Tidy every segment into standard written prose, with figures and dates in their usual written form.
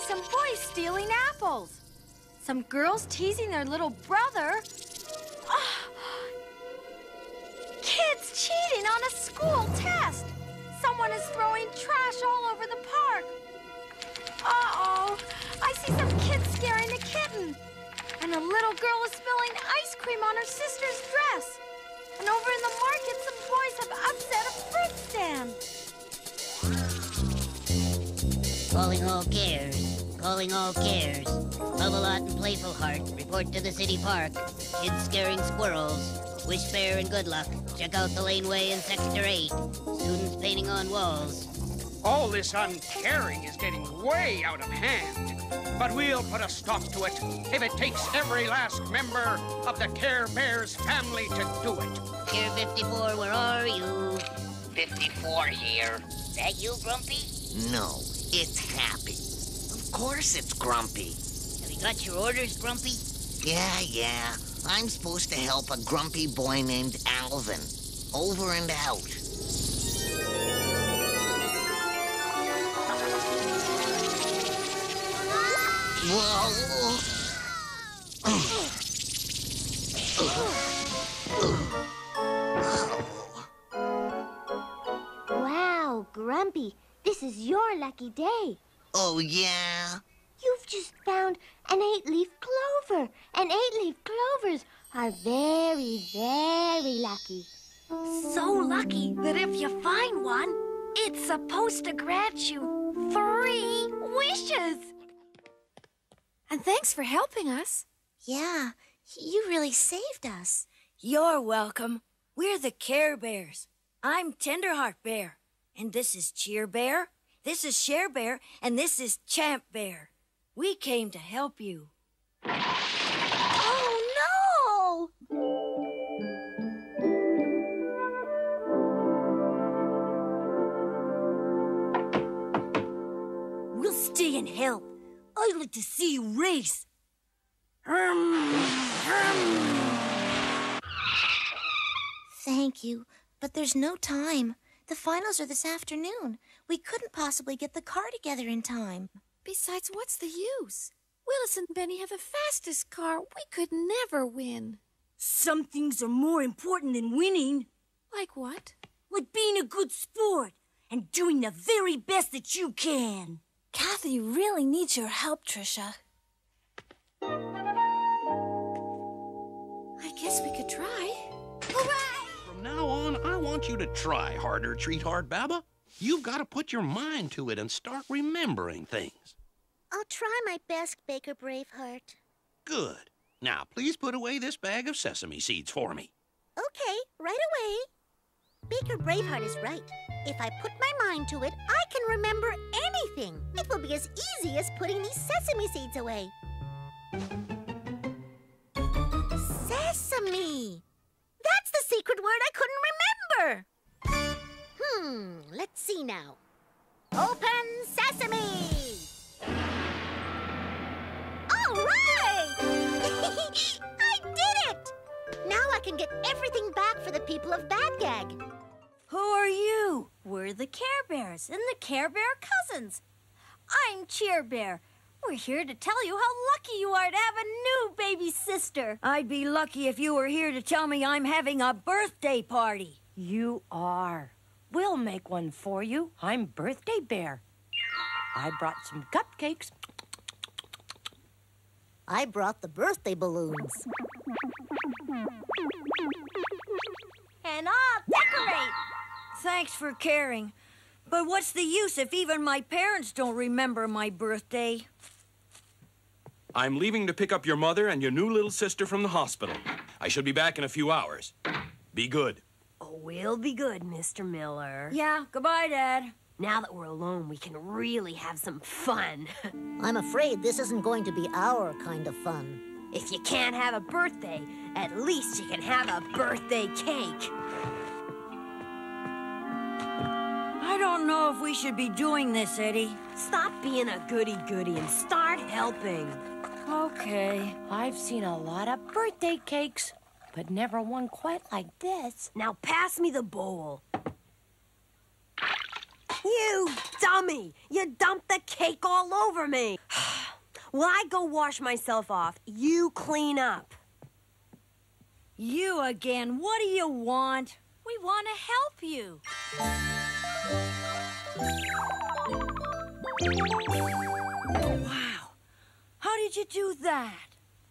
see some boys stealing apples, some girls teasing their little brother, kids cheating on a school test. Someone is throwing trash all over the park. Uh-oh, I see some kids scaring a kitten. And a little girl is spilling ice cream on her sister's dress. And over in the market, some boys have upset a fruit stand. Calling all cares. Calling all cares. Love-a-Lot and Playful Heart report to the city park. Kids scaring squirrels. Wish Fair and Good Luck. Check out the laneway in Sector 8. Students painting on walls. All this uncaring is getting way out of hand. But we'll put a stop to it if it takes every last member of the Care Bears family to do it. Care 54, where are you? 54 here. That you, Grumpy? No, it's Happy. Of course it's Grumpy. Have you got your orders, Grumpy? Yeah. I'm supposed to help a grumpy boy named Alvin. Over and out. Whoa. Wow, Grumpy, this is your lucky day. Oh, yeah? You've just found an 8-leaf clover, and 8-leaf clovers are very, very lucky. So lucky that if you find one, it's supposed to grant you 3 wishes. And thanks for helping us. Yeah, you really saved us. You're welcome. We're the Care Bears. I'm Tenderheart Bear. And this is Cheer Bear. This is Share Bear. And this is Champ Bear. We came to help you. Oh, no! We'll stay and help. I'd like to see you race. Thank you, but there's no time. The finals are this afternoon. We couldn't possibly get the car together in time. Besides, what's the use? Willis and Benny have the fastest car. We could never win. Some things are more important than winning. Like what? Like being a good sport and doing the very best that you can. Kathy really needs your help, Trisha. I guess we could try. Hooray! From now on, I want you to try harder, Treat Hard Baba. You've got to put your mind to it and start remembering things. I'll try my best, Baker Braveheart. Good. Now, please put away this bag of sesame seeds for me. Okay, right away. Baker Braveheart is right. If I put my mind to it, I can remember anything. It will be as easy as putting these sesame seeds away. Sesame! That's the secret word I couldn't remember! Let's see now. Open sesame! All right! I did it! Now I can get everything back for the people of Bad Gag. Who are you? We're the Care Bears and the Care Bear Cousins. I'm Cheer Bear. We're here to tell you how lucky you are to have a new baby sister. I'd be lucky if you were here to tell me I'm having a birthday party. You are. We'll make one for you. I'm Birthday Bear. I brought some cupcakes. I brought the birthday balloons. And I'll decorate! Thanks for caring. But what's the use if even my parents don't remember my birthday? I'm leaving to pick up your mother and your new little sister from the hospital. I should be back in a few hours. Be good. Oh, we'll be good, Mr. Miller. Yeah, goodbye, Dad. Now that we're alone, we can really have some fun. I'm afraid this isn't going to be our kind of fun. If you can't have a birthday, at least you can have a birthday cake. I don't know if we should be doing this, Eddie. Stop being a goody-goody and start helping. Okay. I've seen a lot of birthday cakes, but never one quite like this. Now pass me the bowl. You dummy! You dumped the cake all over me! Well, I go wash myself off. You clean up. You again. What do you want? We want to help you. Wow. How did you do that?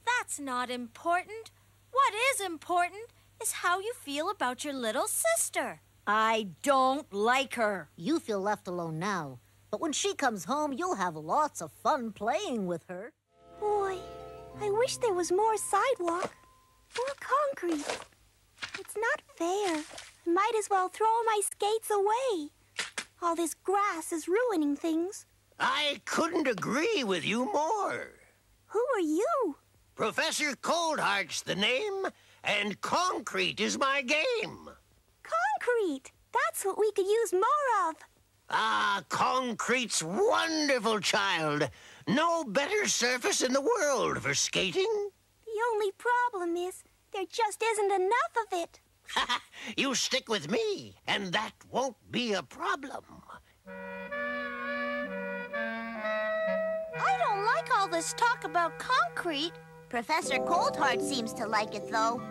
That's not important. What is important is how you feel about your little sister. I don't like her. You feel left alone now. But when she comes home, you'll have lots of fun playing with her. Boy, I wish there was more sidewalk, more concrete. It's not fair. I might as well throw my skates away. All this grass is ruining things. I couldn't agree with you more. Who are you? Professor Coldheart's the name, and concrete is my game. Concrete? That's what we could use more of. Ah, concrete's wonderful, child. No better surface in the world for skating. The only problem is there just isn't enough of it. You stick with me, and that won't be a problem. I don't like all this talk about concrete. Professor Coldheart seems to like it, though.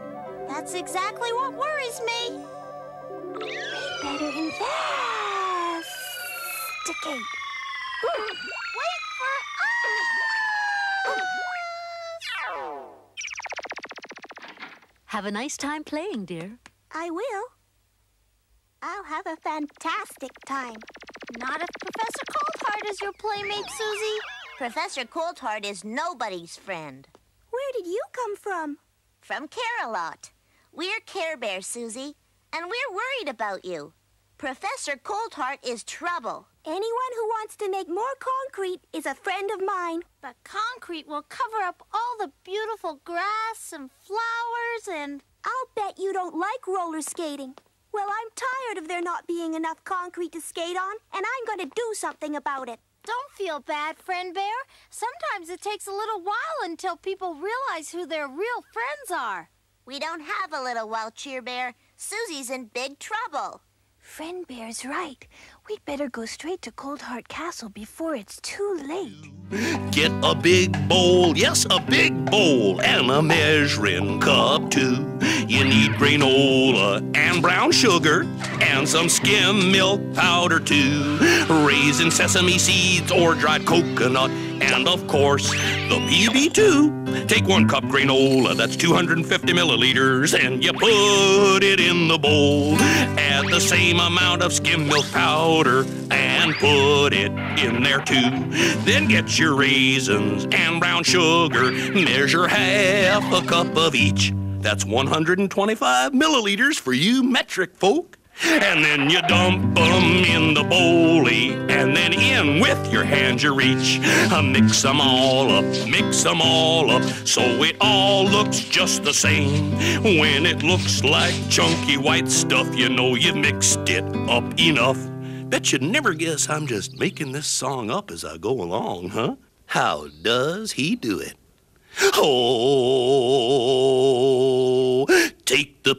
That's exactly what worries me. We better investigate. Wait for us! Have a nice time playing, dear. I will. I'll have a fantastic time. Not if Professor Coldheart is your playmate, Susie. Professor Coldheart is nobody's friend. Where did you come from? From Care-A-Lot. We're Care Bears, Susie, and we're worried about you. Professor Coldheart is trouble. Anyone who wants to make more concrete is a friend of mine. But concrete will cover up all the beautiful grass and flowers and... I'll bet you don't like roller skating. Well, I'm tired of there not being enough concrete to skate on, and I'm going to do something about it. Don't feel bad, Friend Bear. Sometimes it takes a little while until people realize who their real friends are. We don't have a little while, Cheer Bear. Susie's in big trouble. Friend Bear's right. We'd better go straight to Coldheart Castle before it's too late. Get a big bowl, yes, a big bowl, and a measuring cup, too. You need granola and brown sugar and some skim milk powder, too. Raisin sesame seeds or dried coconut and, of course, the PB2. Take 1 cup granola, that's 250 milliliters, and you put it in the bowl. Add the same amount of skim milk powder and put it in there, too. Then get your raisins and brown sugar. Measure 1/2 cup of each. That's 125 milliliters for you metric folk. And then you dump them in the bowlie, and then in with your hand you reach. Mix them all up, so it all looks just the same. When it looks like chunky white stuff, you know you've mixed it up enough. Bet you'd never guess I'm just making this song up as I go along, huh? How does he do it? Oh, take the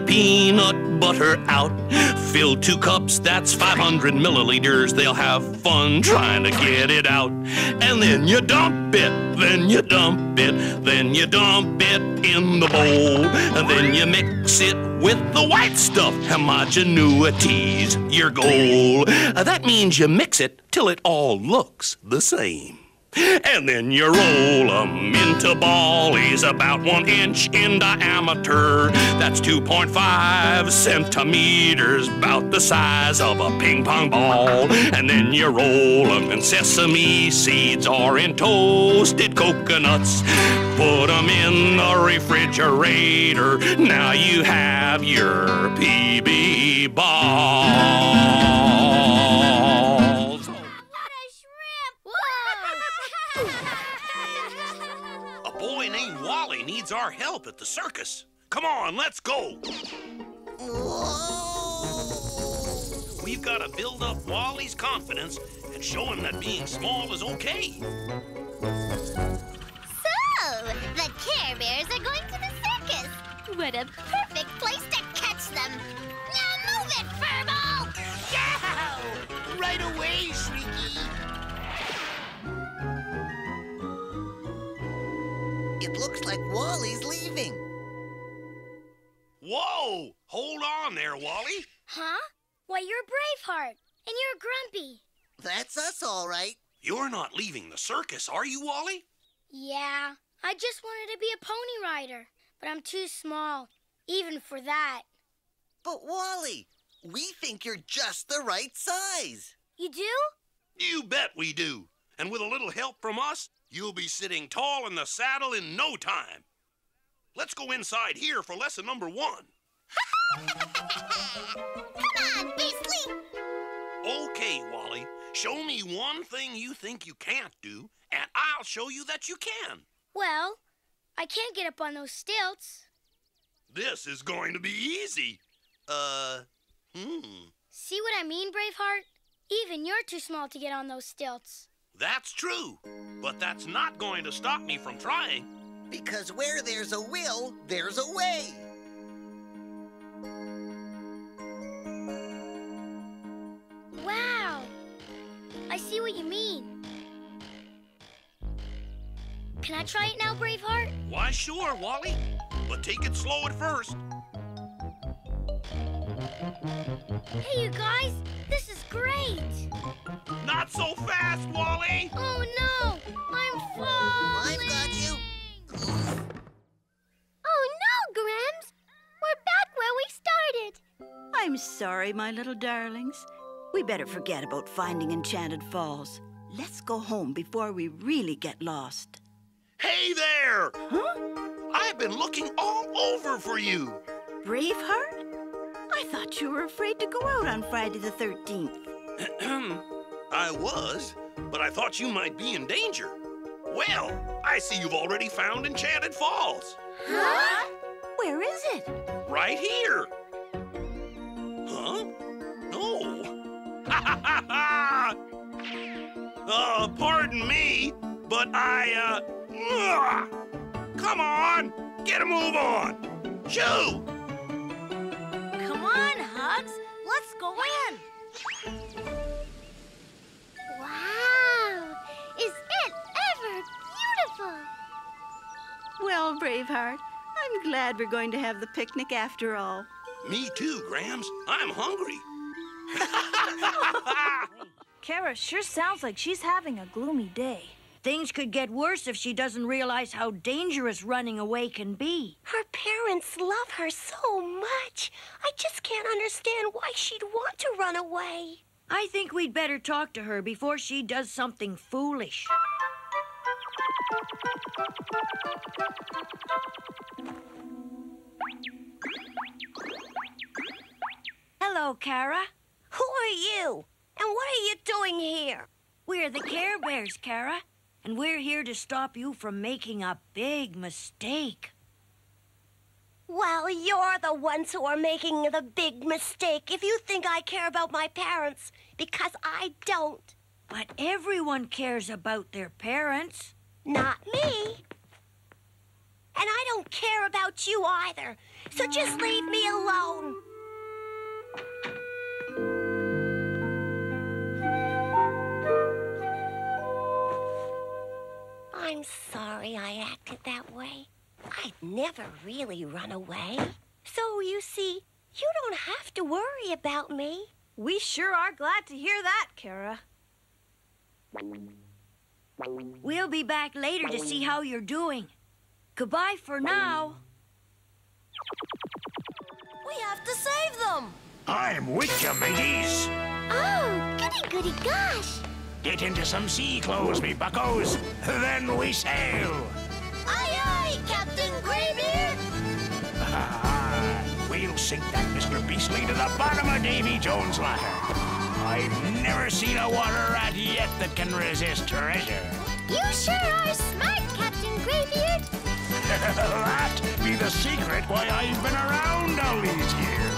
peanut butter out. Fill 2 cups, that's 500 milliliters. They'll have fun trying to get it out. And then you dump it, then you dump it in the bowl. And then you mix it with the white stuff. Homogenuity's your goal. That means you mix it till it all looks the same. And then you roll 'em into ballies about 1 inch in diameter. That's 2.5 centimeters, about the size of a ping pong ball. And then you roll 'em in sesame seeds or in toasted coconuts. Put 'em in the refrigerator. Now you have your PB ball. Needs our help at the circus. Come on, let's go. Whoa. We've got to build up Wally's confidence and show him that being small is okay. So, the Care Bears are going to the circus. What a perfect place to catch them. Now move it, Fern! But you're Braveheart, and you're Grumpy. That's us, all right. You're not leaving the circus, are you, Wally? Yeah, I just wanted to be a pony rider, but I'm too small, even for that. But, Wally, we think you're just the right size. You do? You bet we do. And with a little help from us, you'll be sitting tall in the saddle in no time. Let's go inside here for lesson number 1. Come on, Beastly! Okay, Wally. Show me one thing you think you can't do, and I'll show you that you can. Well, I can't get up on those stilts. This is going to be easy. See what I mean, Braveheart? Even you're too small to get on those stilts. That's true, but that's not going to stop me from trying. Because where there's a will, there's a way. Wow, I see what you mean. Can I try it now, Braveheart? Why, sure, Wally, but take it slow at first. Hey, you guys, this is great. Not so fast, Wally. Oh, no, I'm falling. I've got you. Oh, no, Grams. We're back where we started. I'm sorry, my little darlings. We better forget about finding Enchanted Falls. Let's go home before we really get lost. Hey there! Huh? I've been looking all over for you. Braveheart? I thought you were afraid to go out on Friday the 13th. I was, but I thought you might be in danger. Well, I see you've already found Enchanted Falls. Huh? Where is it? Right here. Huh? No. Ha ha ha! Pardon me, but Come on! Get a move on! Shoo! Let's go in. Wow, is it ever beautiful? Well, Braveheart, I'm glad we're going to have the picnic after all. Me too, Grams. I'm hungry. Kara sure sounds like she's having a gloomy day. Things could get worse if she doesn't realize how dangerous running away can be. Her parents love her so much. I just can't understand why she'd want to run away. I think we'd better talk to her before she does something foolish. Hello, Kara. Who are you? And what are you doing here? We're the Care Bears, Kara. And we're here to stop you from making a big mistake. Well, you're the ones who are making the big mistake if you think I care about my parents, because I don't. But everyone cares about their parents. Not me. And I don't care about you either, so just leave me alone. I'm sorry I acted that way. I'd never really run away. So, you see, you don't have to worry about me. We sure are glad to hear that, Kara. We'll be back later to see how you're doing. Goodbye for now. We have to save them. I'm with you, mateys. Oh, goody, goody, gosh. Get into some sea clothes, me buckos. Then we sail. Aye, aye, Captain Greybeard. We'll sink that Mr. Beastly to the bottom of Davy Jones' locker. I've never seen a water rat yet that can resist treasure. You sure are smart, Captain Greybeard. That be the secret why I've been around all these years.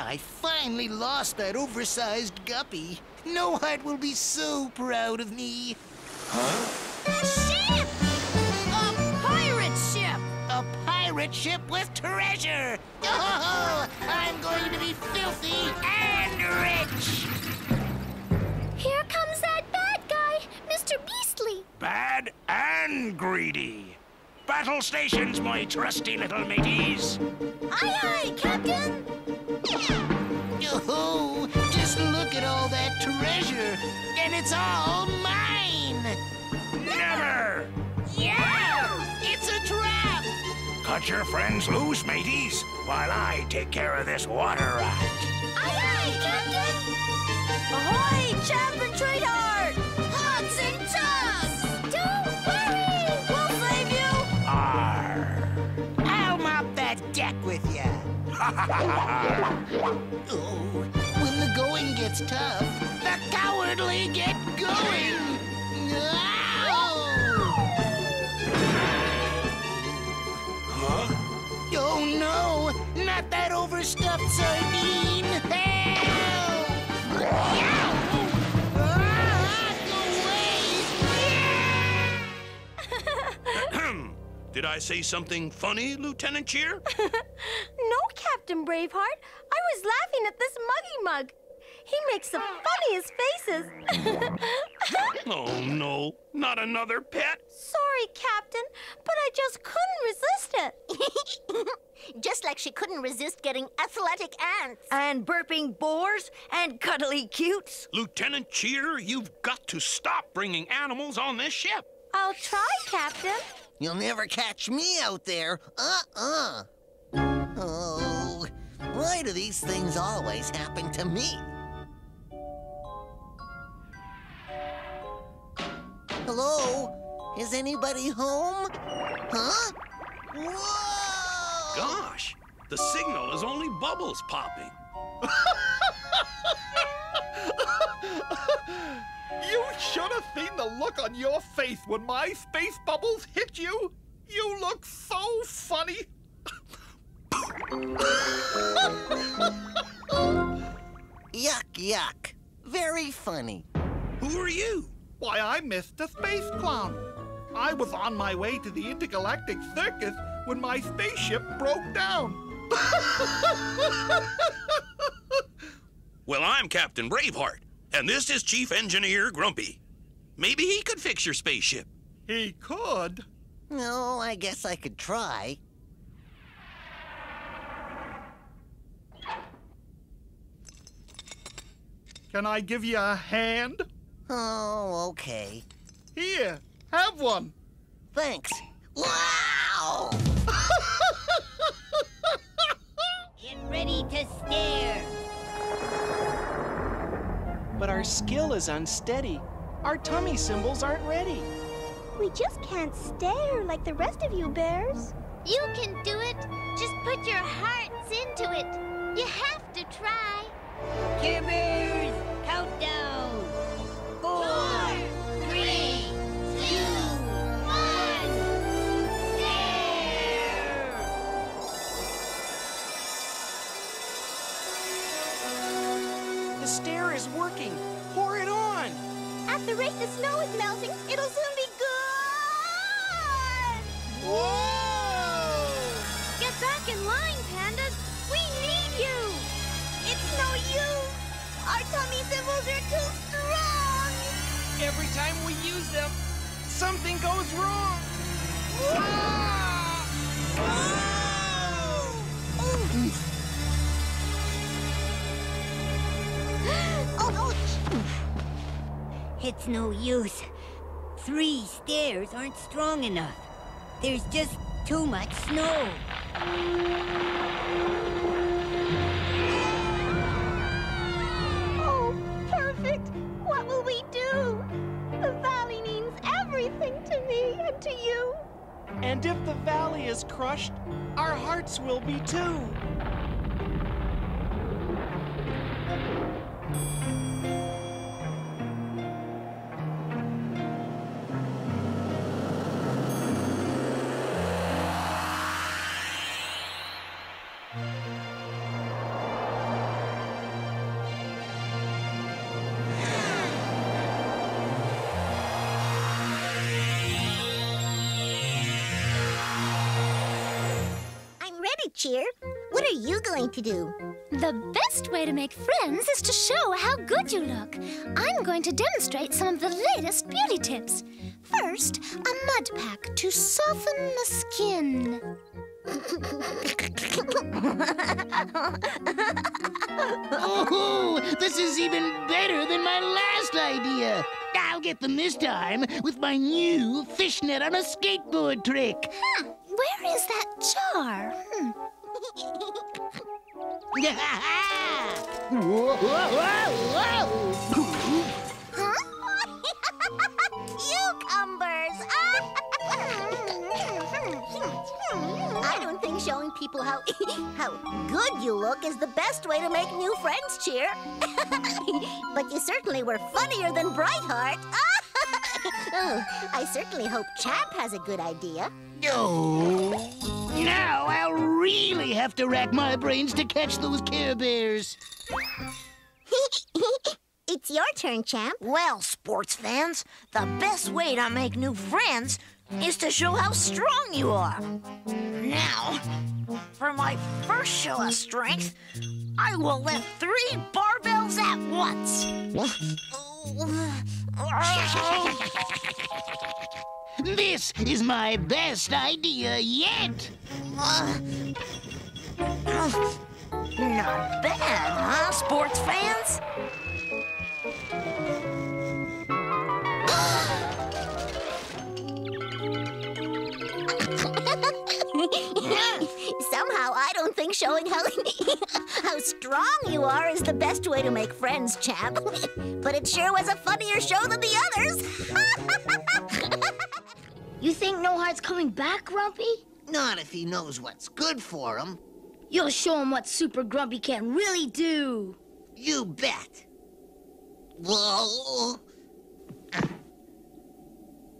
I finally lost that oversized guppy. No Heart will be so proud of me. Huh? The ship! A pirate ship! A pirate ship with treasure! Oh, I'm going to be filthy and rich! Here comes that bad guy, Mr. Beastly. Bad and greedy. Battle stations, my trusty little mateys. Aye, aye, Captain! Oh, just look at all that treasure, and it's all mine! Never! Yeah! It's a trap! Cut your friends loose, mateys, while I take care of this water rat. Aye, aye, Captain! Ahoy, Chap and Treatheart! Hogs and Tugs! Don't worry! We'll save you! Arr! I'll mop that deck with you. Oh, when the going gets tough, the cowardly get going! Ow! Huh? Oh no! Not that overstuffed sardine! Help! Ow! Go away! Did I say something funny, Lieutenant Cheer? No, Captain Braveheart. I was laughing at this muggy mug. He makes the funniest faces. Oh, no. Not another pet? Sorry, Captain, but I just couldn't resist it. Just like she couldn't resist getting athletic ants. And burping boars and cuddly cutes. Lieutenant Cheer, you've got to stop bringing animals on this ship. I'll try, Captain. You'll never catch me out there. Oh, why do these things always happen to me? Hello? Is anybody home? Huh? Whoa! Gosh, the signal is only bubbles popping. You should have seen the look on your face when my space bubbles hit you. You look so funny. Yuck, yuck. Very funny. Who are you? Why, I'm Mr. Space Clown. I was on my way to the Intergalactic Circus when my spaceship broke down. Well, I'm Captain Braveheart, and this is Chief Engineer Grumpy. Maybe he could fix your spaceship. He could. No, I guess I could try. Can I give you a hand? Oh, okay. Here, have one. Thanks. Wow! Get ready to stare. But our skill is unsteady. Our tummy symbols aren't ready. We just can't stare like the rest of you bears. You can do it. Just put your hearts into it. You have to try. Care Bears, countdown. 4, 3, 2, 1, stare! The stare is working. Pour it on. At the rate the snow is melting, it'll soon be good. Whoa! Get back in line, pandas. We need you. It's no use! Our tummy symbols are too strong! Every time we use them, something goes wrong! Whoa! Whoa! Oh. Ouch! It's no use. 3 stairs aren't strong enough. There's just too much snow. What will we do? The valley means everything to me and to you. And if the valley is crushed, our hearts will be too. Cheer, what are you going to do? The best way to make friends is to show how good you look. I'm going to demonstrate some of the latest beauty tips. First, a mud pack to soften the skin. Oh, this is even better than my last idea. I'll get them this time with my new fishnet on a skateboard trick. Huh, where is that jar? Whoa, whoa, whoa, whoa. Cucumbers! I don't think showing people how good you look is the best way to make new friends, Cheer. But you certainly were funnier than Brightheart. Oh, I certainly hope Chap has a good idea. No. Now I'll really have to rack my brains to catch those Care Bears. It's your turn, Champ. Well, sports fans, the best way to make new friends is to show how strong you are. Now, for my first show of strength, I will lift 3 barbells at once. What? This is my best idea yet. Not bad, huh, sports fans? Somehow, I don't think showing how strong you are is the best way to make friends, Chap. But it sure was a funnier show than the others. You think No Heart's coming back, Grumpy? Not if he knows what's good for him. You'll show him what Super Grumpy can really do. You bet. Whoa.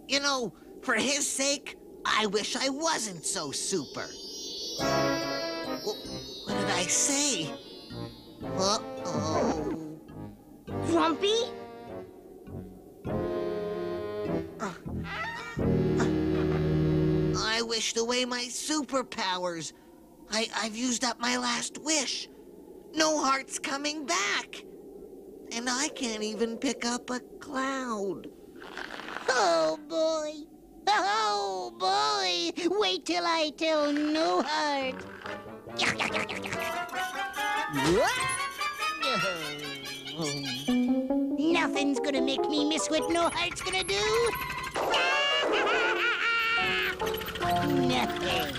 You know, for his sake, I wish I wasn't so super. What did I say? Uh-oh. Grumpy? I wished away my superpowers. I've used up my last wish. No Heart's coming back. And I can't even pick up a cloud. Oh, boy. Oh, boy. Wait till I tell No Heart. Nothing's gonna make me miss what No Heart's gonna do. Nothing.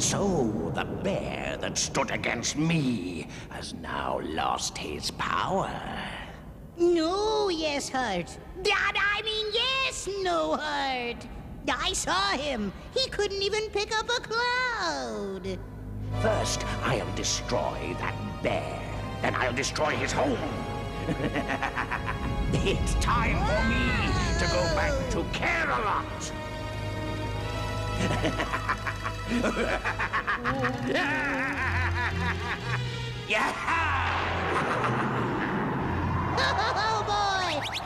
So the bear that stood against me has now lost his power. No, Yes Heart. I mean, yes, No Heart. I saw him. He couldn't even pick up a cloud. First, I'll destroy that bear. Then I'll destroy his home. It's time for me to go back to Care-A-Lot. Yeah! Oh, boy!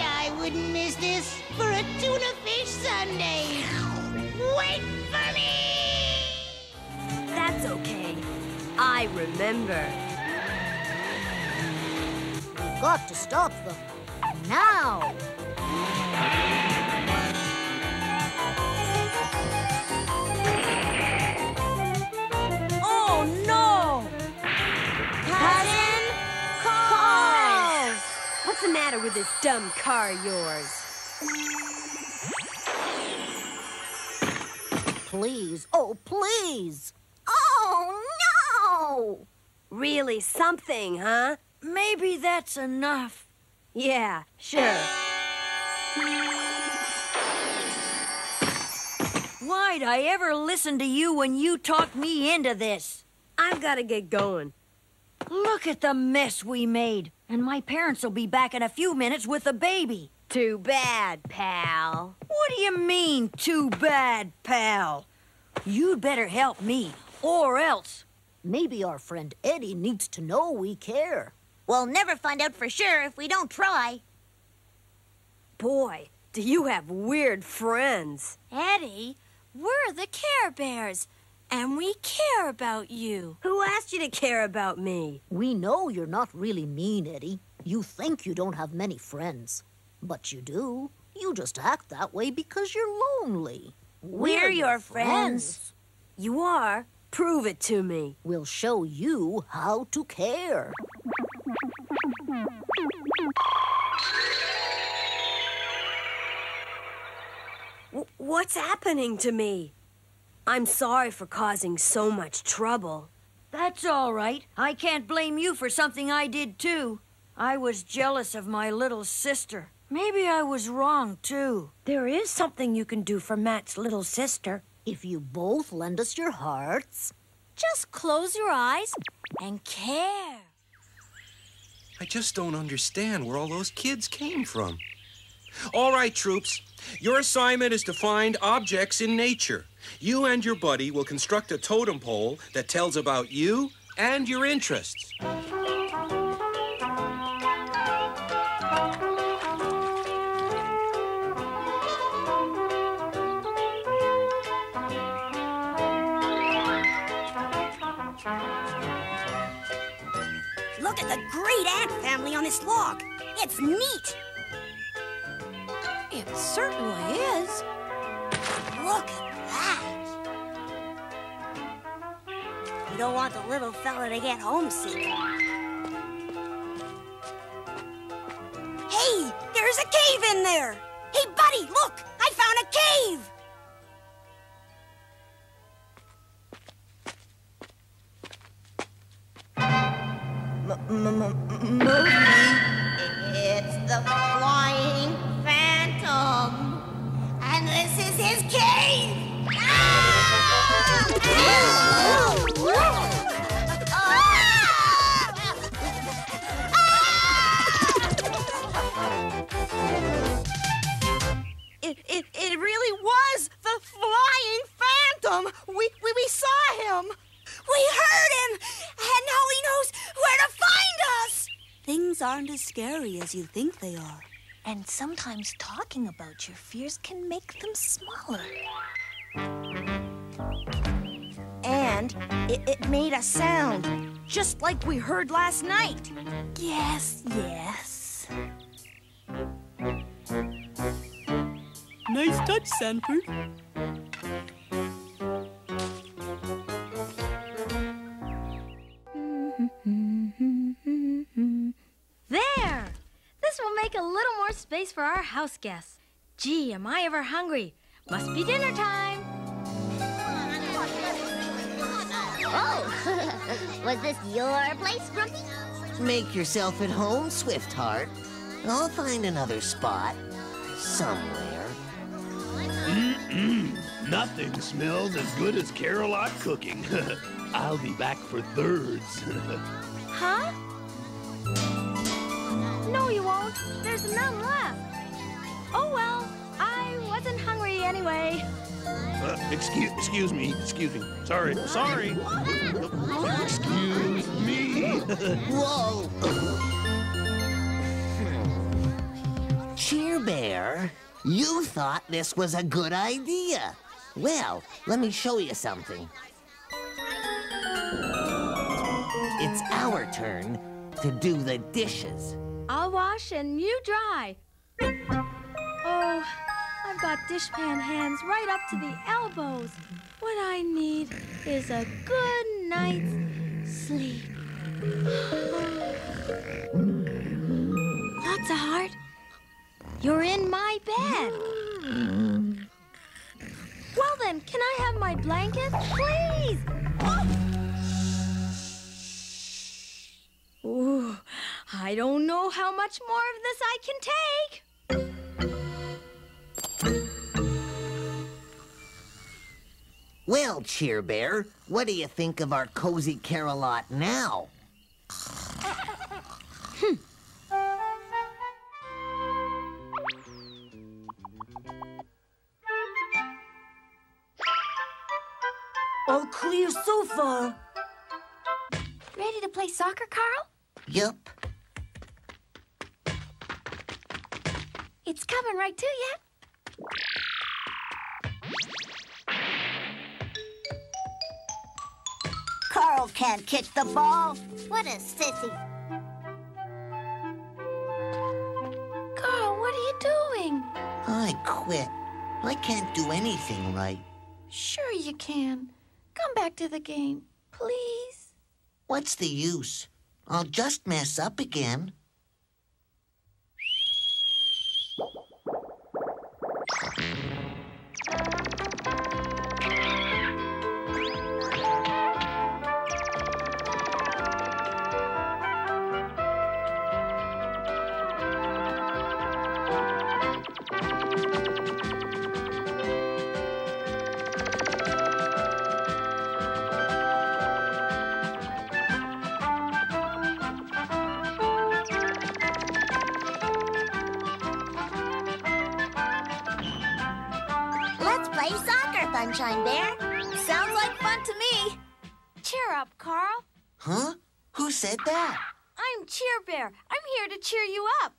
I wouldn't miss this for a tuna fish sundae. Wait for me! That's okay. I remember. We've got to stop them now. What's the matter with this dumb car of yours? Please, oh, please. Oh, no! Really something, huh? Maybe that's enough. Yeah, sure. Why'd I ever listen to you when you talked me into this? I've got to get going. Look at the mess we made. And my parents will be back in a few minutes with the baby. Too bad, pal. What do you mean, too bad, pal? You'd better help me, or else. Maybe our friend Eddie needs to know we care. We'll never find out for sure if we don't try. Boy, do you have weird friends. Eddie, we're the Care Bears. And we care about you. Who asked you to care about me? We know you're not really mean, Eddie. You think you don't have many friends. But you do. You just act that way because you're lonely. We're your friends. You are? Prove it to me. We'll show you how to care. What's happening to me? I'm sorry for causing so much trouble. That's all right. I can't blame you for something I did, too. I was jealous of my little sister. Maybe I was wrong, too. There is something you can do for Matt's little sister. If you both lend us your hearts, just close your eyes and care. I just don't understand where all those kids came from. All right, troops. Your assignment is to find objects in nature. You and your buddy will construct a totem pole that tells about you and your interests. Look at the great ant family on this log. It's neat. It certainly is. Look at that. You don't want the little fella to get homesick. Hey, there's a cave in there. Hey, buddy, look, I found a cave. It's the flying phantom, and this is his cave. It really was the flying phantom. We saw him. We heard him, and now he knows where to find us! Things aren't as scary as you think they are. And sometimes talking about your fears can make them smaller. And it made a sound, just like we heard last night. Yes, yes. Nice touch, Sanford. There! This will make a little more space for our house guests. Gee, am I ever hungry? Must be dinner time. Oh, was this your place, Grumpy? Make yourself at home, Swiftheart. I'll find another spot. Somewhere. Nothing smells as good as Care-A-Lot cooking. I'll be back for thirds. Huh? No, you won't. There's none left. Oh, well, I wasn't hungry anyway. Excuse me. Sorry. Excuse me. Whoa. Cheer Bear, you thought this was a good idea. Well, let me show you something. It's our turn to do the dishes. I'll wash and you dry. Oh, I've got dishpan hands right up to the elbows. What I need is a good night's sleep. Lots of heart. You're in my bed. Well then, can I have my blanket, please? Oh! Ooh, I don't know how much more of this I can take. Well, Cheer Bear, what do you think of our cozy Care-A-Lot now? All clear so far. Ready to play soccer, Carl? Yep. It's coming right to you. Carl can't kick the ball. What a sissy. Carl, what are you quit. I can't do anything right. Sure you can. Come back to the game, please. What's the use? I'll just mess up again. Sunshine Bear. Sounds like fun to me. Cheer up, Carl. Huh? Who said that? I'm Cheer Bear. I'm here to cheer you up.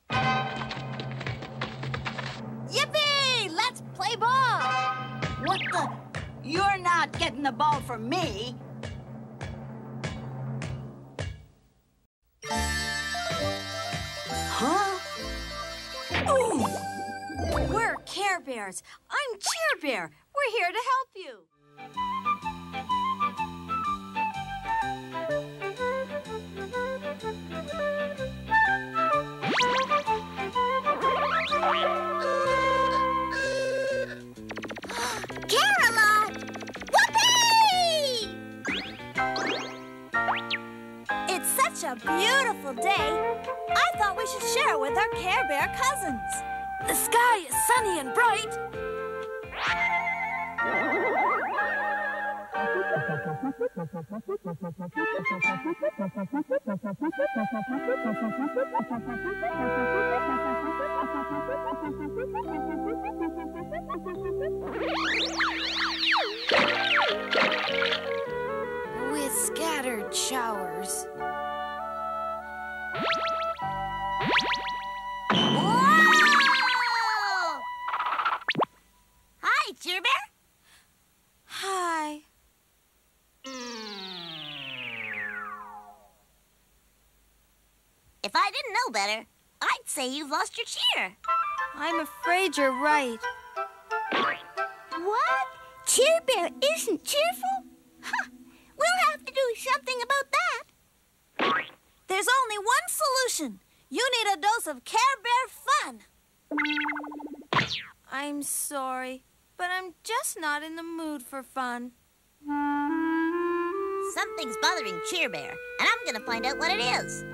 Yippee! Let's play ball. What the? You're not getting the ball from me. Huh? Ooh! We're Care Bears. I'm Cheer Bear. We're here to help you. Care-A-Lot! Whoopee! It's such a beautiful day. I thought we should share with our Care Bear cousins. The sky is sunny and bright. With scattered showers. Whoa! Hi, Cheer Bear. Hi. If I didn't know better, I'd say you've lost your cheer. I'm afraid you're right. What? Cheer Bear isn't cheerful? Huh. We'll have to do something about that. There's only one solution. You need a dose of Care Bear fun. I'm sorry, but I'm just not in the mood for fun. Something's bothering Cheer Bear, and I'm gonna find out what it is.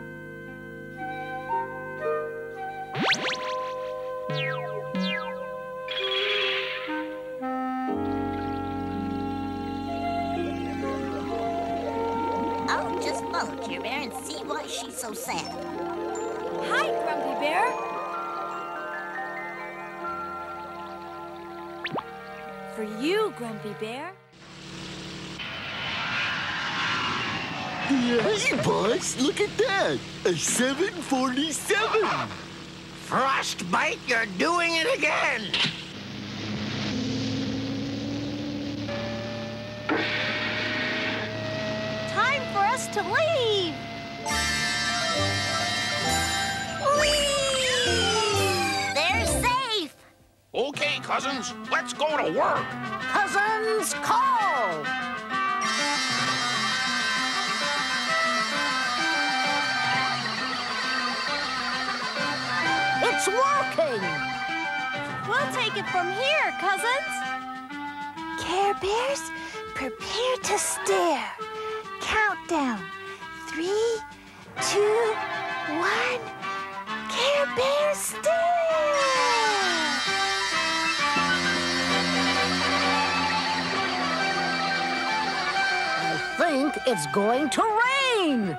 I'll just follow Cheer Bear and see why she's so sad. Hi, Grumpy Bear. For you, Grumpy Bear. Hey, boss, look at that. A 747. Frostbite, you're doing it again! Time for us to leave! Whee! They're safe! Okay, cousins, let's go to work! Cousins, call! It's working! We'll take it from here, cousins. Care Bears, prepare to stare. Countdown. 3, 2, 1. Care Bears, stare! I think it's going to rain!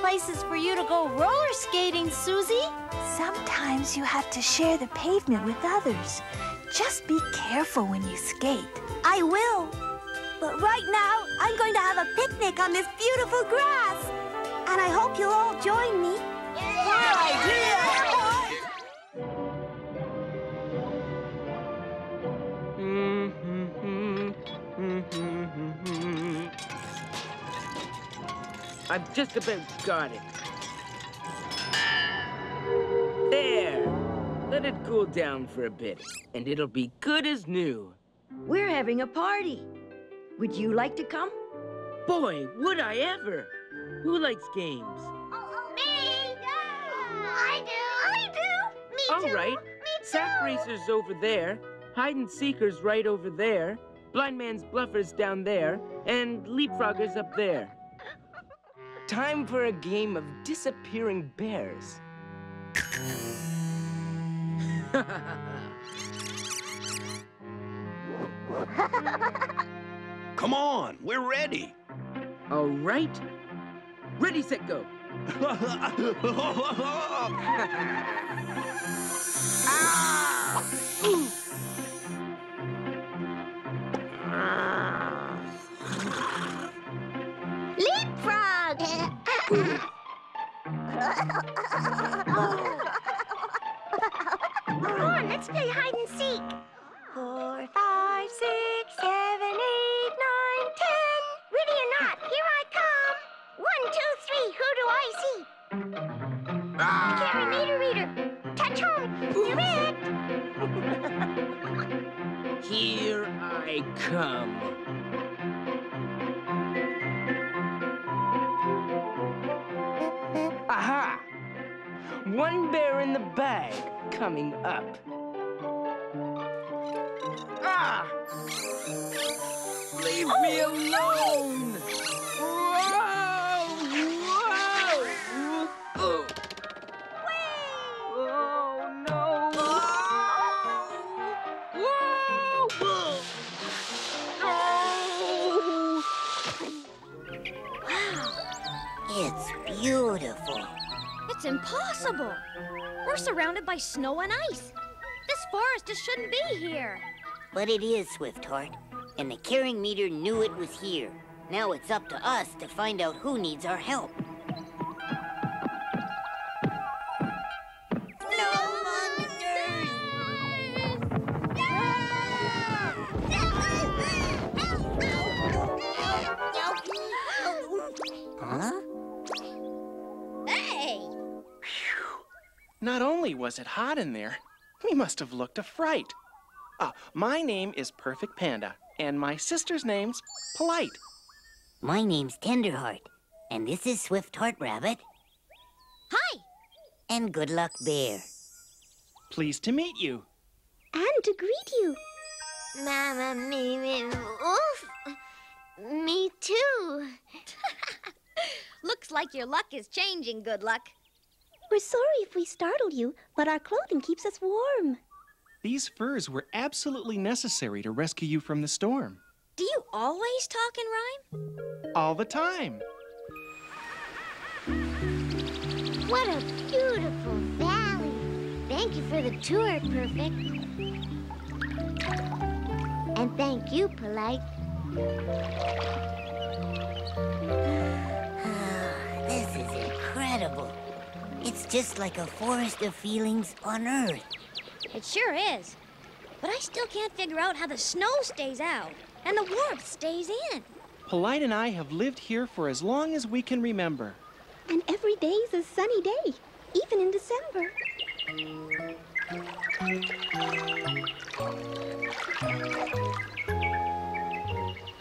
Places for you to go roller skating, Susie. Sometimes you have to share the pavement with others. Just be careful when you skate. I will. But right now, I'm going to have a picnic on this beautiful grass. And I hope you'll all join me. Good idea! I've just about got it. There. Let it cool down for a bit, and it'll be good as new. We're having a party. Would you like to come? Boy, would I ever! Who likes games? Me! I do! I do! Me too! All right. Sack racer's over there, hide and seeker's right over there, blind man's bluffer's down there, and leapfrogger's up there. Time for a game of disappearing bears. Come on, we're ready. All right. Ready, set, go. Ah! Leapfrog! Come on, let's play hide and seek. 4, 5, 6, 7, 8, 9, 10. Ready or not, here I come. 1, 2, 3, who do I see? Carry meter reader. Touch home. Direct. Here I come. Aha! One bear in the bag coming up. Ah! Leave me alone! No. Whoa! Whoa! Oh, no! Whoa! Whoa! No! Wow! It's beautiful. It's impossible. We're surrounded by snow and ice. This forest just shouldn't be here. But it is, Swift-Heart. And the caring meter knew it was here. Now it's up to us to find out who needs our help. No monsters! No! Huh? Hey! Not only was it hot in there, we must have looked a fright. My name is Perfect Panda, and my sister's name's Polite. My name's Tenderheart, and this is Swift-Heart Rabbit. Hi! And Good Luck Bear. Pleased to meet you. And to greet you. Mama, me, oof. Me too. Looks like your luck is changing, Good Luck. We're sorry if we startled you, but our clothing keeps us warm. These furs were absolutely necessary to rescue you from the storm. Do you always talk in rhyme? All the time. What a beautiful valley. Thank you for the tour, Perfect. And thank you, Polite. This is incredible. It's just like a forest of feelings on Earth. It sure is. But I still can't figure out how the snow stays out and the warmth stays in. Polite and I have lived here for as long as we can remember. And every day's a sunny day, even in December.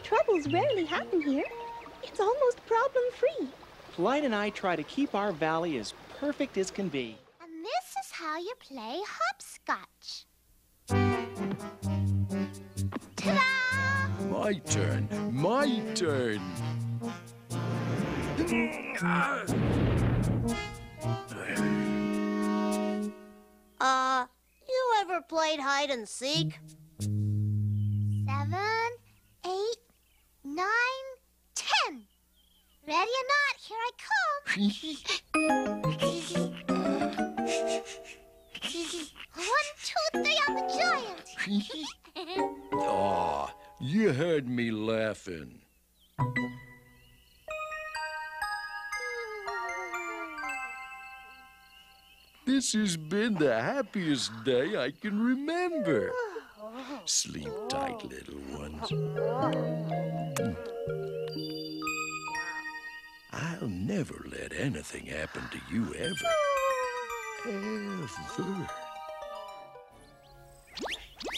Troubles rarely happen here. It's almost problem-free. Polite and I try to keep our valley as perfect as can be. This is how you play hopscotch. Ta-da! My turn, my turn. You ever played hide and seek? 7, 8, 9, 10. Ready or not, here I come. 1, 2, 3, I'm a giant. Oh, you you heard me laughing. This has been the happiest day I can remember. Sleep tight, little ones. I'll never let anything happen to you ever. Ever.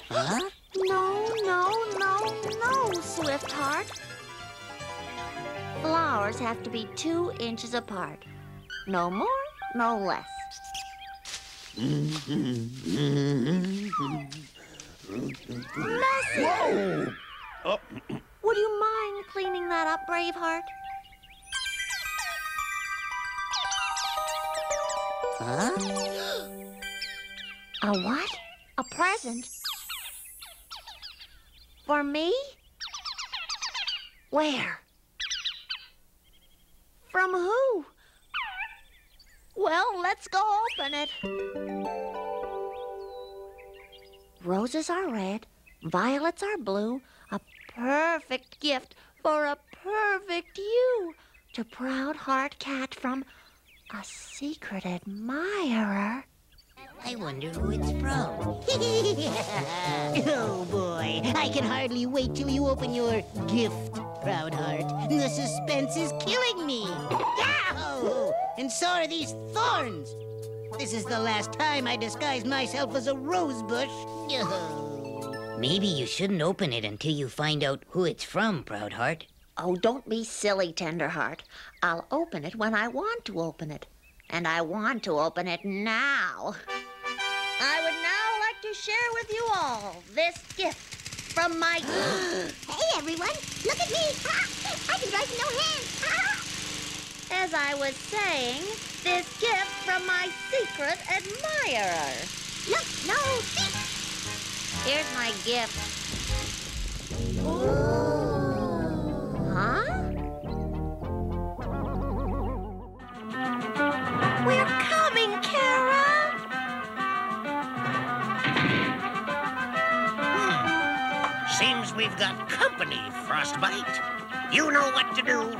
Huh? No, no, no, no, Swift-Heart. Flowers have to be 2 inches apart. No more, no less. Messy! Oh. Would you mind cleaning that up, Braveheart? Huh? A what? A present? For me? Where? From who? Well, let's go open it. Roses are red, violets are blue, a perfect gift for a perfect you to Proud Heart Cat from a secret admirer. I wonder who it's from. Oh, boy. I can hardly wait till you open your gift, Proudheart. The suspense is killing me. Yow! And so are these thorns. This is the last time I disguise myself as a rose bush. Maybe you shouldn't open it until you find out who it's from, Proudheart. Oh, don't be silly, Tenderheart. I'll open it when I want to open it. And I want to open it now. I would now like to share with you all this gift from my... Hey, everyone, look at me. I can write no hand. As I was saying, this gift from my secret admirer. Look, no feet. Here's my gift. Ooh. Huh? We're coming, Cara. Seems we've got company, Frostbite. You know what to do.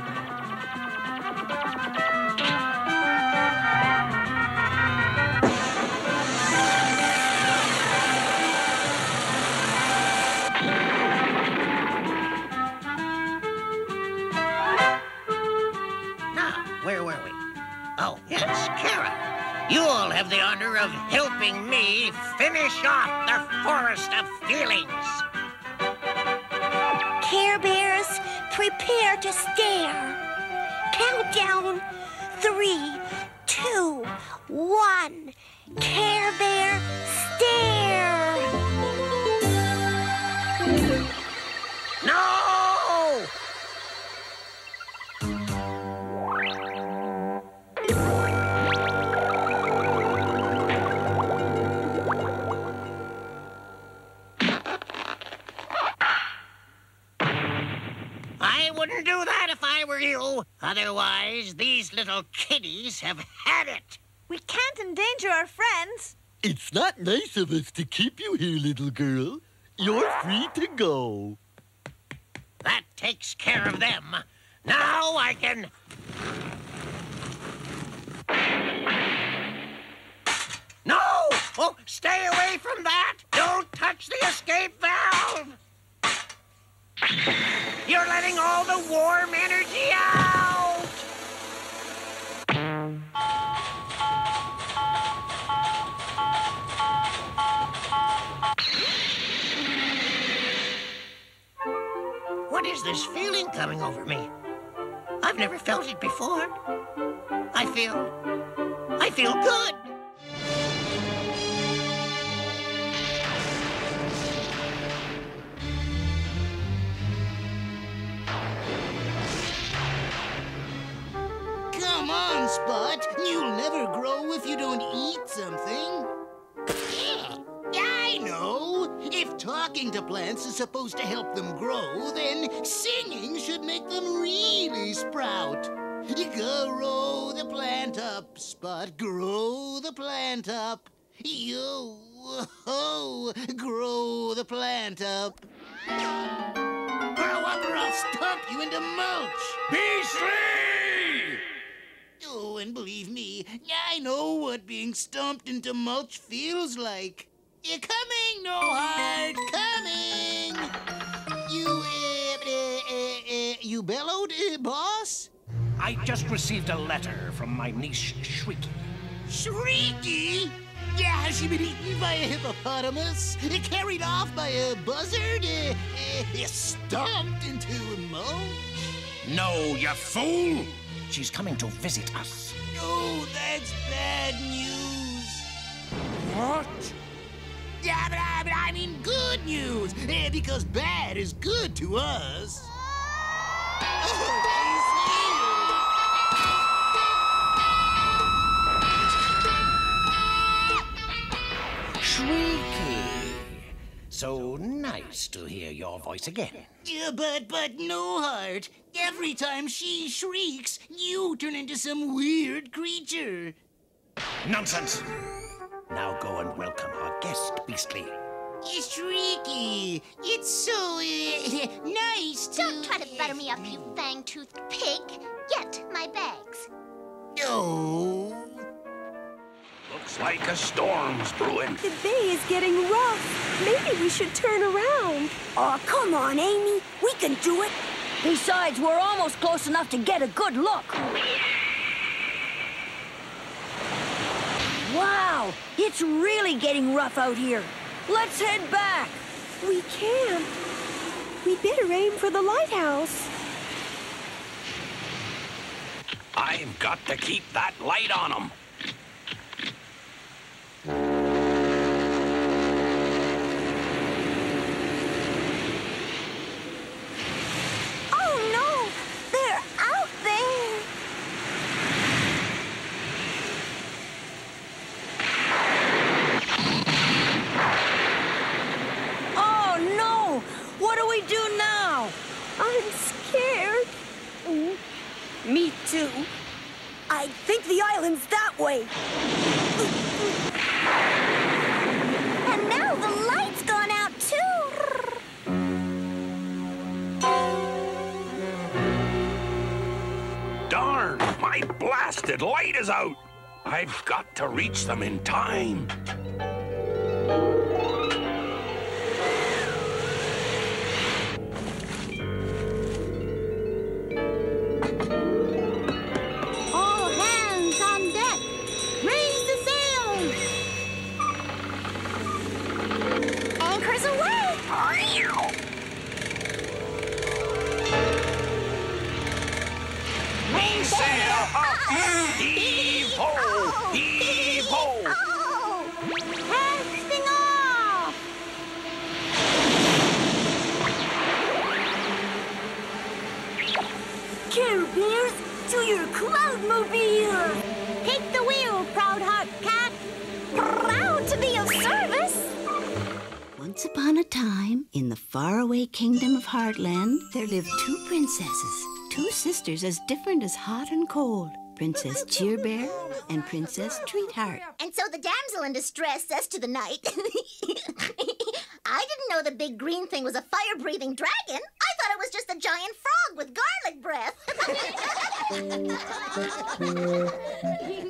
Now, where were we? Oh, yes, Cara. You all have the honor of helping me finish off the Forest of Feelings. Care Bears, prepare to stare. Count down 3, 2, 1. Care Bear, stare. No! Do that if I were you. Otherwise, these little kitties have had it. We can't endanger our friends. It's not nice of us to keep you here, little girl. You're free to go. That takes care of them. Now I can... No! Oh, stay away from that! Don't touch the escape valve! You're letting all the warm energy out! What is this feeling coming over me? I've never felt it before. I feel good. But you'll never grow if you don't eat something. I know! If talking to plants is supposed to help them grow, then singing should make them really sprout. Grow the plant up, Spot. Grow the plant up. Yo-ho! Grow the plant up. up or I'll stomp you into mulch. Beastly! Oh, and believe me, I know what being stomped into mulch feels like. You're coming, No Heart, coming! You bellowed, boss? I just received a letter from my niece, Shrieky. Shrieky? Yeah, has she been eaten by a hippopotamus? Carried off by a buzzard? Stomped into mulch? No, you fool! She's coming to visit us. Oh, that's bad news. What? Yeah, I mean good news, because bad is good to us. Shrieky. So nice to hear your voice again. Yeah, but No Heart. Every time she shrieks, you turn into some weird creature. Nonsense! Now go and welcome our guest, Beastly. Shrieky, it's so nice to... Don't try to butter me up, you fang-toothed pig. Get my bags. No. Looks like a storm's brewing. The bay is getting rough. Maybe we should turn around. Oh, come on, Amy. We can do it. Besides, we're almost close enough to get a good look. Wow, it's really getting rough out here. Let's head back. We can't. We better aim for the lighthouse. I've got to keep that light on them. I think the island's that way. And now the light's gone out, too. Darn, my blasted light is out. I've got to reach them in time. Kingdom of Heartland, there lived two princesses, two sisters as different as hot and cold, Princess Cheer Bear and Princess Treatheart. And so the damsel in distress says to the knight, I didn't know the big green thing was a fire-breathing dragon. I thought it was just a giant frog with garlic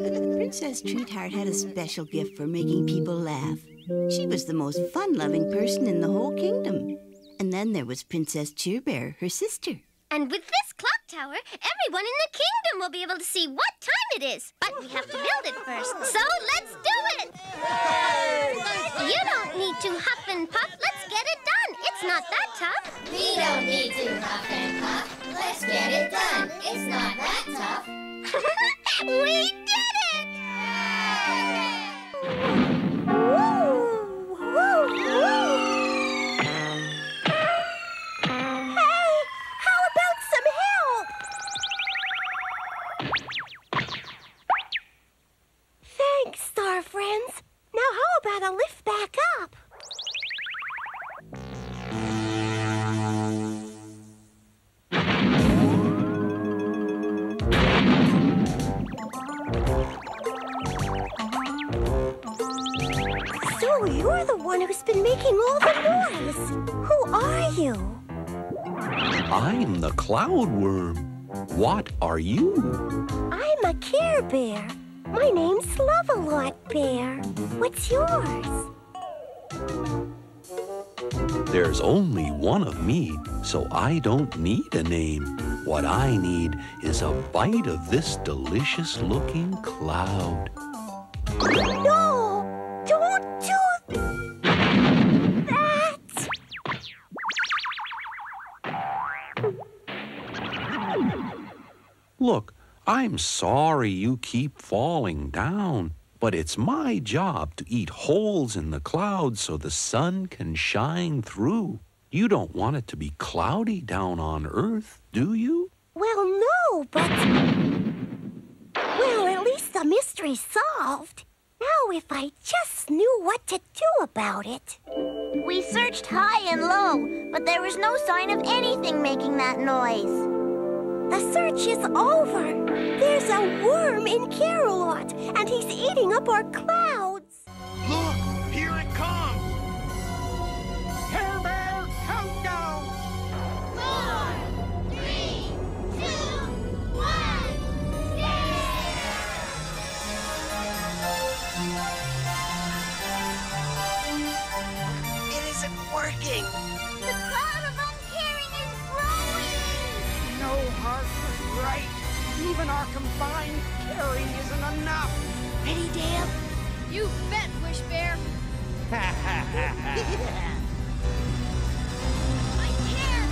breath. Princess Treatheart had a special gift for making people laugh. She was the most fun-loving person in the whole kingdom. And then there was Princess Cheer Bear, her sister. And with this clock tower, everyone in the kingdom will be able to see what time it is. But we have to build it first, so let's do it! You don't need to huff and puff. Let's get it done. It's not that tough. We don't need to huff and puff. Let's get it done. It's not that tough. We did it! Woo! Woo! Woo! Star friends. Now how about a lift back up? So you're the one who's been making all the noise. Who are you? I'm the cloud worm. What are you? I'm a Care Bear. My name's Love-a-Lot Bear. What's yours? There's only one of me, so I don't need a name. What I need is a bite of this delicious-looking cloud. No! Don't do that! Look, I'm sorry you keep falling down. But it's my job to eat holes in the clouds so the sun can shine through. You don't want it to be cloudy down on Earth, do you? Well, no, but... Well, at least the mystery's solved. Now if I just knew what to do about it. We searched high and low, but there was no sign of anything making that noise. The search is over. There's a worm in Care-A-Lot, and he's eating up our clouds. Look, here it comes. Care Bear countdown. 4, 3, 2, 1, yeah! It isn't working. The cloud of uncaring is growing. No Heart was right. Even our combined caring isn't enough. Ready, Dale? You bet, Wish Bear. I care, I care,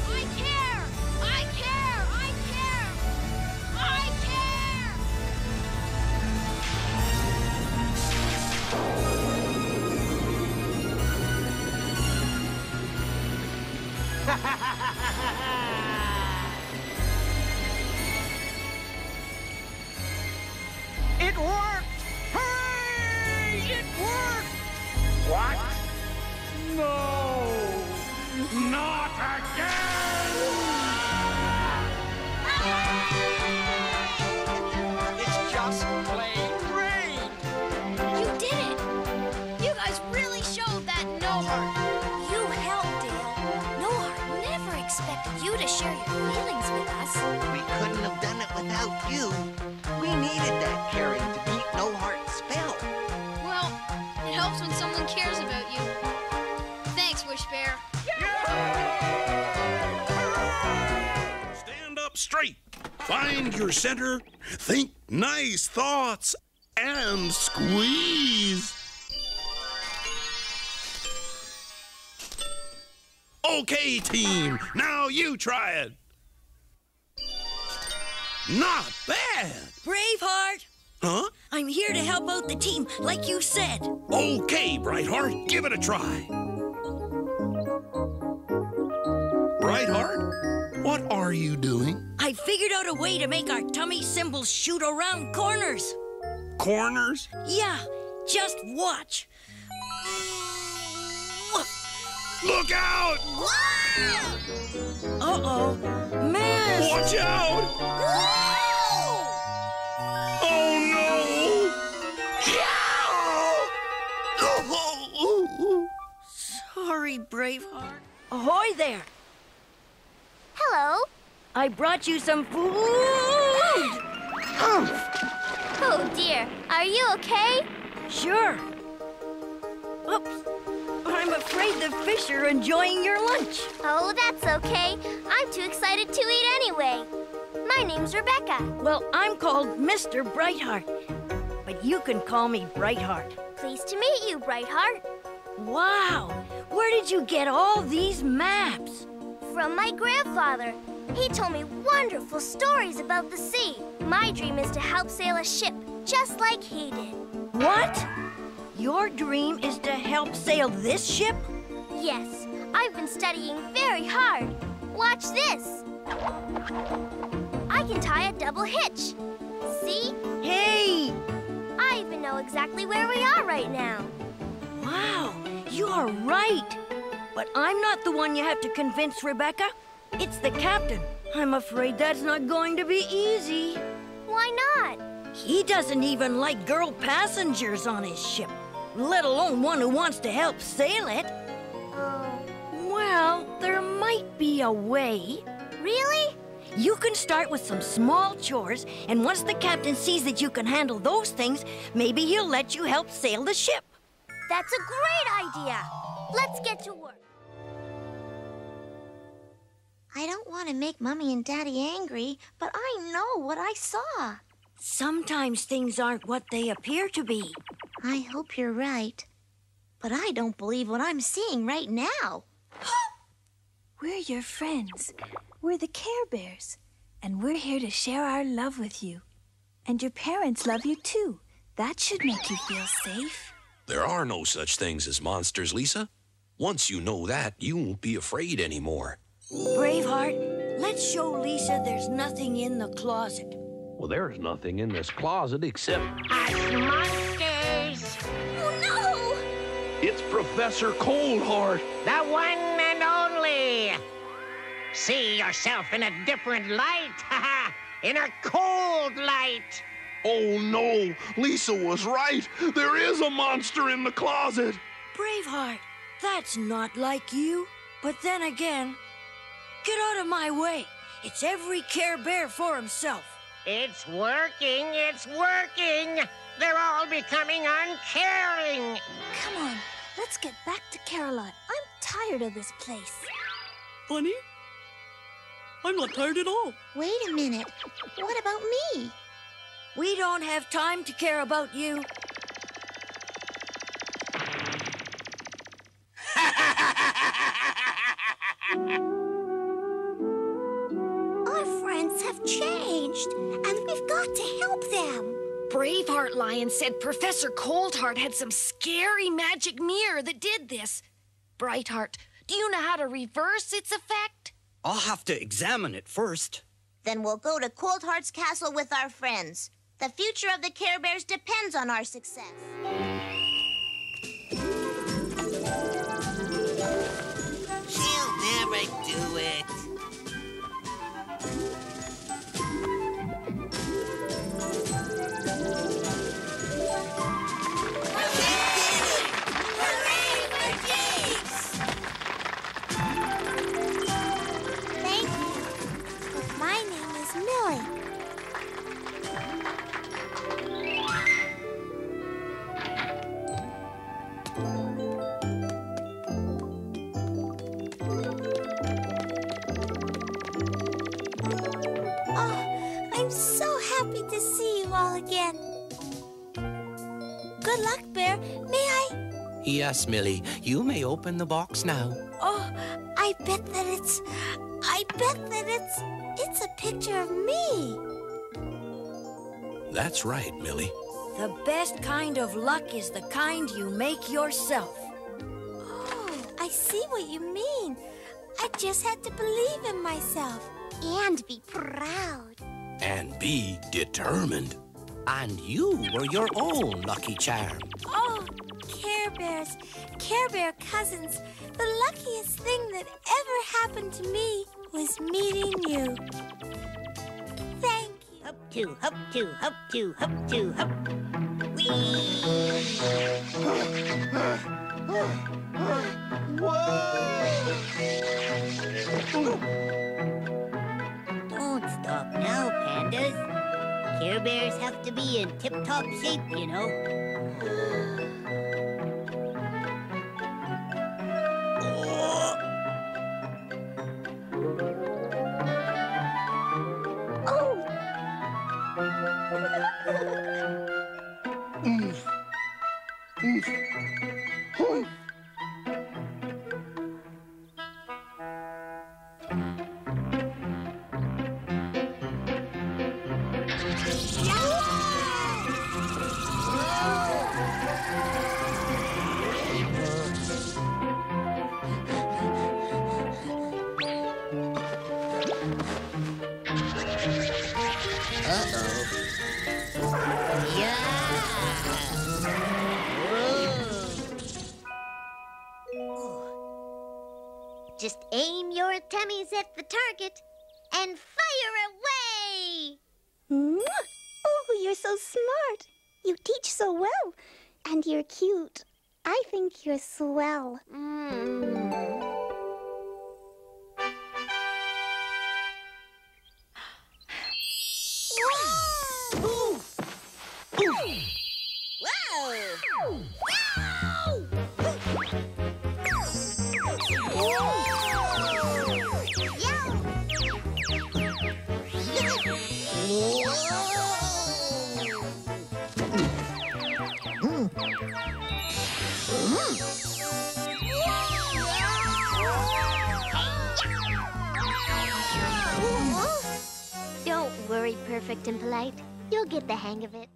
I care, I care, I care, I care. Ha ha ha ha ha! It worked! Hey! It worked! What? No! Not again! It's just plain great! You did it! You guys really showed that No Heart! You helped, Dale. No Heart never expected you to share your feelings with us. We couldn't have done it without you. We needed that caring to keep No Heart's spell. Well, it helps when someone cares about you. Thanks, Wish Bear. Yay! Stand up straight. Find your center. Think nice thoughts. And squeeze. Okay, team. Now you try it. Not bad! Braveheart! Huh? I'm here to help out the team, like you said. Okay, Brightheart, give it a try. Brightheart, what are you doing? I figured out a way to make our tummy symbols shoot around corners. Corners? Yeah, just watch. Look out! Uh-oh, miss! Watch out! Whoa! Oh, no! Yeah! Oh. Sorry, Braveheart. Ahoy there! Hello. I brought you some food! Oh, dear. Are you okay? Sure. Oops. I'm afraid the fish are enjoying your lunch. Oh, that's okay. I'm too excited to eat anyway. My name's Rebecca. Well, I'm called Mr. Brightheart, but you can call me Brightheart. Pleased to meet you, Brightheart. Wow! Where did you get all these maps? From my grandfather. He told me wonderful stories about the sea. My dream is to help sail a ship, just like he did. What? Your dream is to help sail this ship? Yes, I've been studying very hard. Watch this. I can tie a double hitch. See? Hey! I even know exactly where we are right now. Wow, you are right. But I'm not the one you have to convince, Rebecca. It's the captain. I'm afraid that's not going to be easy. Why not? He doesn't even like girl passengers on his ship. Let alone one who wants to help sail it. Well, there might might be a way. Really? You can start with some small chores, and once the captain sees that you can handle those things, maybe he'll let you help sail the ship. That's a great idea. Let's get to work. I don't want to make Mommy and Daddy angry, but I know what I saw. Sometimes things aren't what they appear to be. I hope you're right, but I don't believe what I'm seeing right now. We're your friends. We're the Care Bears, and we're here to share our love with you. And your parents love you, too. That should make you feel safe. There are no such things as monsters, Lisa. Once you know that, you won't be afraid anymore. Braveheart, let's show Lisa there's nothing in the closet. Well, there's nothing in this closet except... monsters! Oh, no! It's Professor Coldheart! The one and only! See yourself in a different light, haha! In a cold light! Oh no, Lisa was right! There is a monster in the closet! Braveheart, that's not like you. But then again, get out of my way. It's every Care Bear for himself. It's working, it's working! They're all becoming uncaring! Come on, let's get back to Care-A-Lot. I'm tired of this place. Funny? I'm not tired at all. Wait a minute. What about me? We don't have time to care about you. Our friends have changed, and we've got to help them. Braveheart Lion said Professor Coldheart had some scary magic mirror that did this. Brightheart, do you know how to reverse its effect? I'll have to examine it first. Then we'll go to Coldheart's castle with our friends. The future of the Care Bears depends on our success. She'll never do it. Again. Good luck, Bear. May I? Yes, Millie. You may open the box now. Oh, I bet that it's a picture of me. That's right, Millie. The best kind of luck is the kind you make yourself. Oh, I see what you mean. I just had to believe in myself and be proud. And be determined. And you were your own lucky charm. Oh, Care Bears, Care Bear cousins, the luckiest thing that ever happened to me was meeting you. Thank you. Hop to, hop to, hop to, hop to, hop. Whoa! Don't stop now, pandas. Care Bears have to be in tip-top shape, you know. Oh! Mm. Mm. Oh. Just aim your tummies at the target and fire away! Oh, you're so smart. You teach so well. And you're cute. I think you're swell. very perfect and polite. You'll get the hang of it.